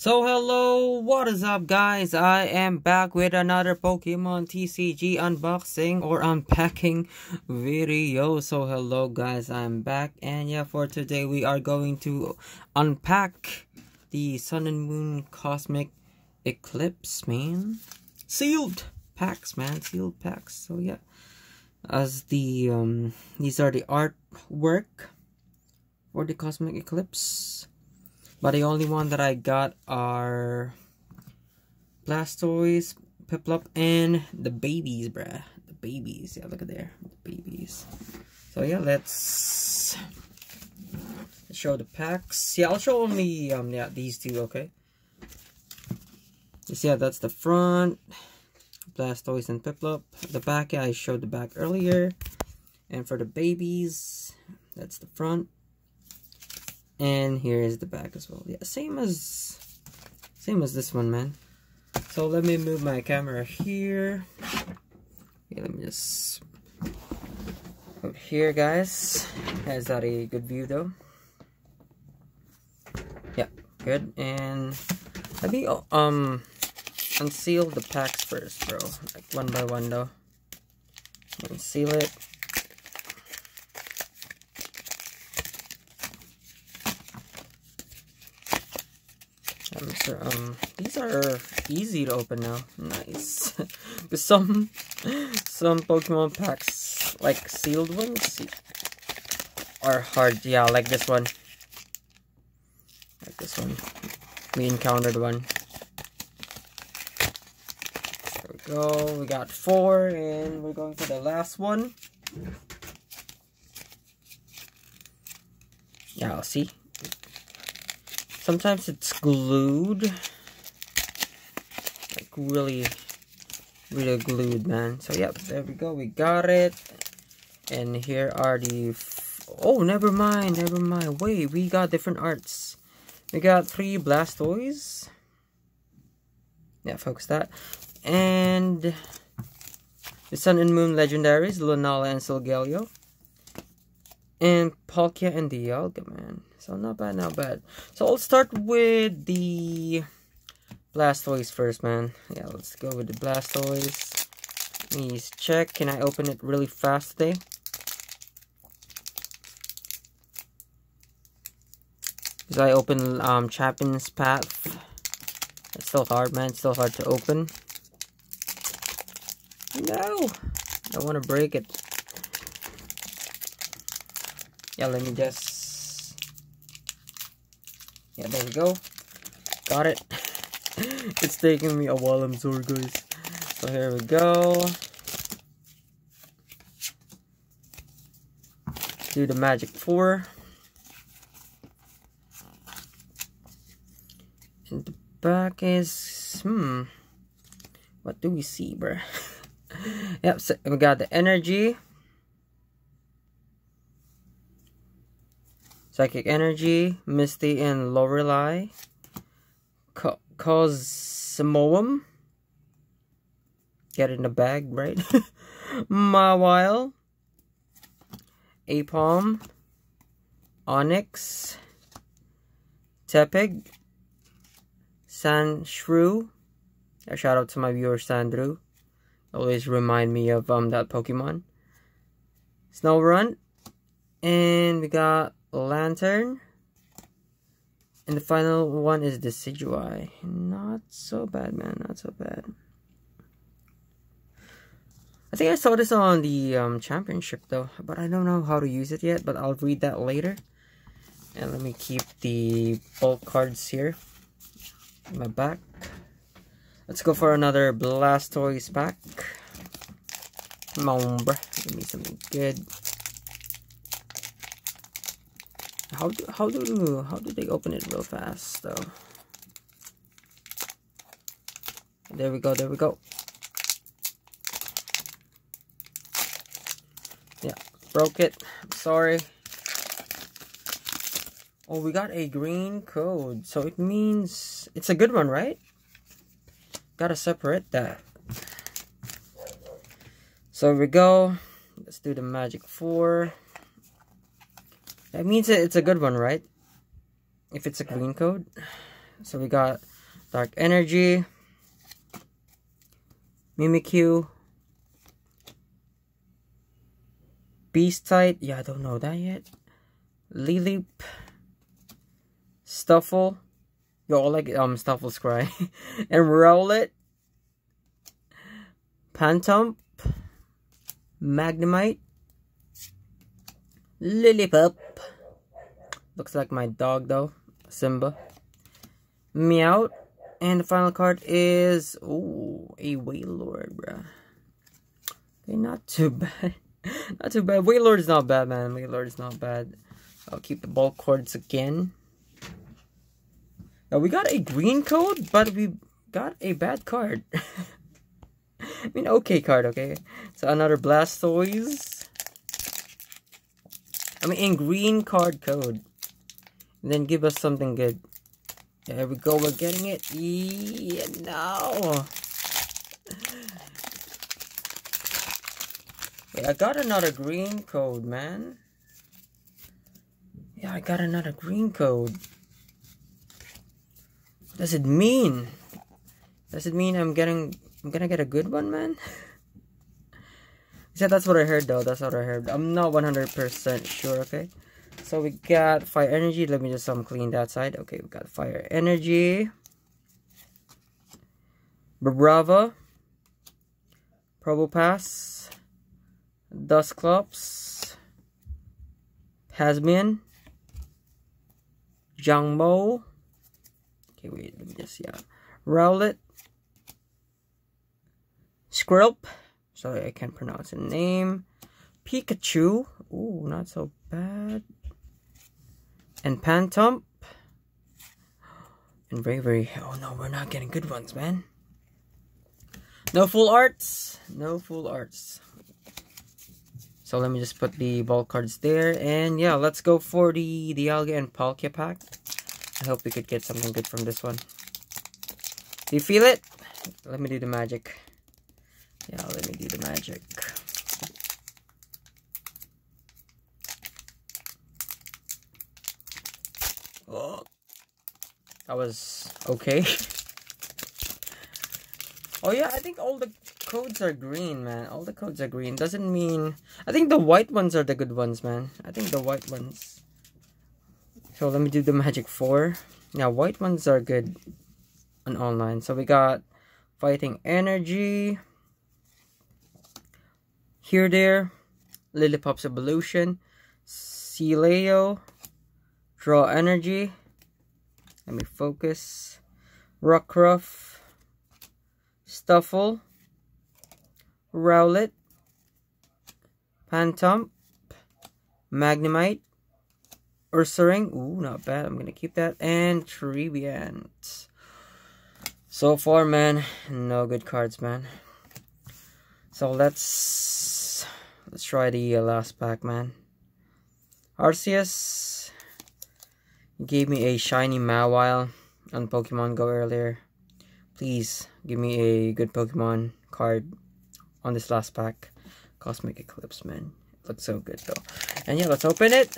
So hello, what is up guys? I am back with another Pokemon TCG unboxing or unpacking video. So hello guys, I'm back, and yeah, for today we are going to unpack the Sun and Moon Cosmic Eclipse, man. Sealed packs, man, sealed packs. So yeah, as the these are the artwork for the Cosmic Eclipse. But the only one that I got are Blastoise, Piplup, and the babies, bruh. The babies. Yeah, look at there. The babies. So yeah, let's show the packs. Yeah, I'll show only these two, okay? You see, yeah, that's the front. Blastoise and Piplup. The back, yeah, I showed the back earlier. And for the babies, that's the front. And here is the back as well. Yeah, same as this one, man. So let me move my camera here. Okay, let me just put here, guys. Is that a good view though? Yeah, good. And let me unseal the packs first, bro. Like one by one though. Unseal it. These are easy to open now. Nice. some Pokemon packs, like sealed ones, are hard. Yeah, like this one. Like this one. We encountered one. There we go. We got four, and we're going to the last one. Yeah, I'll see. Sometimes it's glued, like really glued, man. So yeah, there we go, we got it. And here are the never mind, wait, we got different arts. We got three Blastoise, yeah, focus that, and the Sun and Moon legendaries, Lunala and Solgaleo, and Palkia and Dialga, man. So not bad, not bad. So I'll start with the Blastoise first, man. Yeah, let's go with the Blastoise. Please check. Can I open it really fast today? Because I open Chapin's Path. It's still hard, man. It's still hard to open. No! I don't want to break it. Yeah, let me just... yeah, there we go. Got it. It's taking me a while, I'm sorry guys. So here we go. Do the magic four. And the back is... what do we see, bruh? Yep, so we got the energy. Psychic Energy, Misty and Lorelei, Cosmoem, get in the bag, right? Mawile, Apom, Onyx, Tepig, Sandshrew, a shout out to my viewer Sandrew, always remind me of that Pokemon, Snowrun, and we got Lantern, and the final one is Decidueye. Not so bad, man, not so bad. I think I saw this on the championship though, but I don't know how to use it yet, but I'll read that later. And let me keep the bulk cards here in my back. Let's go for another Blastoise pack. Come on, bruh, give me something good. How do they open it real fast though? There we go, there we go. Yeah, broke it. I'm sorry. Oh, we got a green code, so it means it's a good one, right? Gotta separate that. So here we go. Let's do the magic four. That means it's a good one, right? If it's a green code. So we got Dark Energy, Mimikyu, Beastite, yeah, I don't know that yet, Lilip, Stuffle, yo, I like Stuffle's Cry, and Rowlet, Pantump, Magnemite, Lillipup, looks like my dog though, Simba, Meowth, and the final card is, ooh, a Wailord, bruh. Okay, not too bad. Not too bad. Wailord's not bad, man. Wailord's not bad. I'll keep the bulk cards again. Now, we got a green code, but we got a bad card. I mean, okay card, okay? So, another Blastoise. I mean, in green card code. And then give us something good. There we go, we're getting it. Yeah, no! Wait, I got another green code, man. Yeah, I got another green code. What does it mean? Does it mean I'm gonna get a good one, man? Yeah, that's what I heard though, that's what I heard. I'm not 100% sure, okay? So we got Fire Energy. Let me just clean that side. Okay, we got Fire Energy. Brava. Probopass. Dusclops. Hasmian. Jangmo. Okay, wait, let me just see. Rowlet. Squirtle. Sorry, I can't pronounce the name. Pikachu. Ooh, not so bad. And Pantump. And Bravery. Oh no, we're not getting good ones, man. No full arts. No full arts. So let me just put the ball cards there. And yeah, let's go for the Dialga and Palkia pack. I hope we could get something good from this one. Do you feel it? Let me do the magic. Yeah, let me do the magic. Oh, that was okay. Oh yeah, I think all the codes are green, man. All the codes are green. Doesn't mean... I think the white ones are the good ones, man. I think the white ones. So let me do the magic 4. Yeah, white ones are good on online. So we got Fighting Energy. Here, there. Lillipop's Evolution. Sealeo. Draw Energy. Let me focus. Rockruff. Stuffle. Rowlet. Pantump. Magnemite. Ursaring. Ooh, not bad. I'm gonna keep that. And Trevenant. So far, man, no good cards, man. So let's try the last pack, man. Arceus. Gave me a shiny Mawile on Pokemon Go earlier. Please give me a good Pokemon card on this last pack. Cosmic Eclipse, man. It looks so good though. And yeah, let's open it.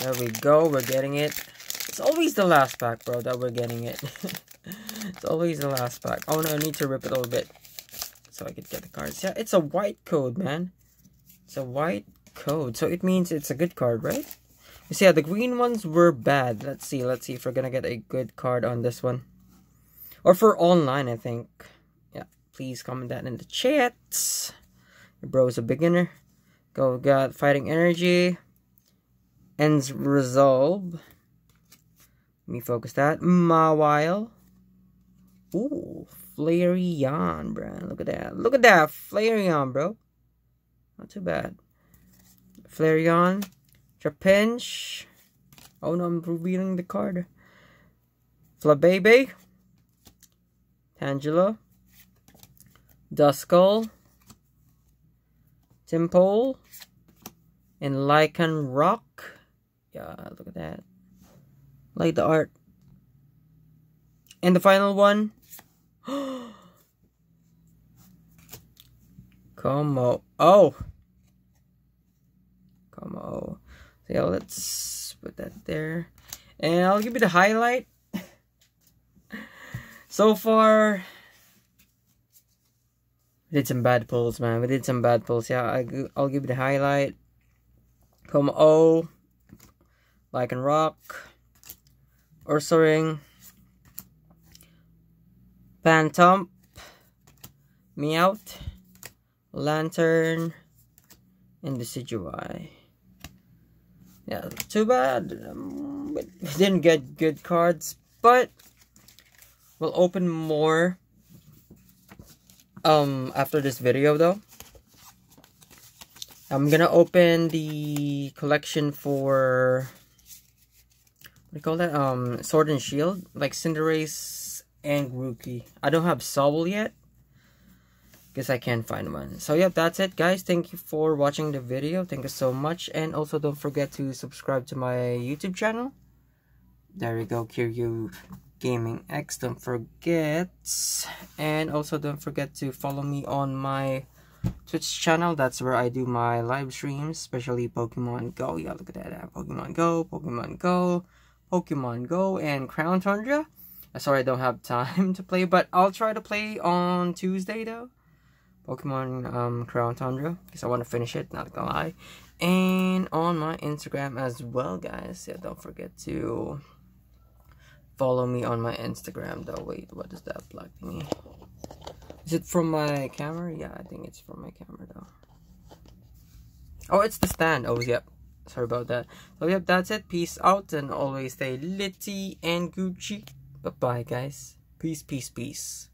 There we go. We're getting it. It's always the last pack, bro, that we're getting it. It's always the last pack. Oh no, I need to rip it a little bit so I could get the cards. Yeah, it's a white code, man. It's a white code, so it means it's a good card, right? You see how the green ones were bad. Let's see if we're gonna get a good card on this one, or for online, I think. Yeah, please comment that in the chat. Your bro's a beginner. Go, got Fighting Energy, Ends Resolve. Let me focus that. Mawile. Ooh, Flareon, bro. Look at that. Look at that, Flareon, bro. Not too bad. Flareon, Trapinch. Oh no, I'm revealing the card. Flabébé, Tangela, Duskull, Timpole, and Lycanroc. Yeah, look at that. Like the art. And the final one. Como. Oh! Como. So yeah, let's put that there. and I'll give you the highlight. So far, we did some bad pulls, man. We did some bad pulls. Yeah, I'll give you the highlight. From O, Lycanroc, Ursaring, Pantomp, Meowth, Lantern, and Decidueye. Yeah, too bad. We didn't get good cards, but we'll open more after this video though. I'm gonna open the collection for, what do you call that? Sword and Shield, like Cinderace and Grookey. I don't have Sobble yet, because I can't find one. So yeah, that's it guys. Thank you for watching the video. Thank you so much, and also don't forget to subscribe to my YouTube channel. There you go, Kiryu Gaming X. Don't forget, and also don't forget to follow me on my Twitch channel. That's where I do my live streams, especially Pokemon Go. Yeah, look at that. Pokemon Go and Crown Tundra. Sorry, I don't have time to play, but I'll try to play on Tuesday though. Pokemon Crown Tundra, because I want to finish it, not gonna lie. And on my Instagram as well guys. Yeah, don't forget to follow me on my Instagram though. Wait, what is that black thingy? Is it from my camera? Yeah, I think it's from my camera though. Oh, it's the stand. Oh, yep. Sorry about that. So, yep, that's it. Peace out, and always stay litty and Gucci. Bye-bye, guys. Peace.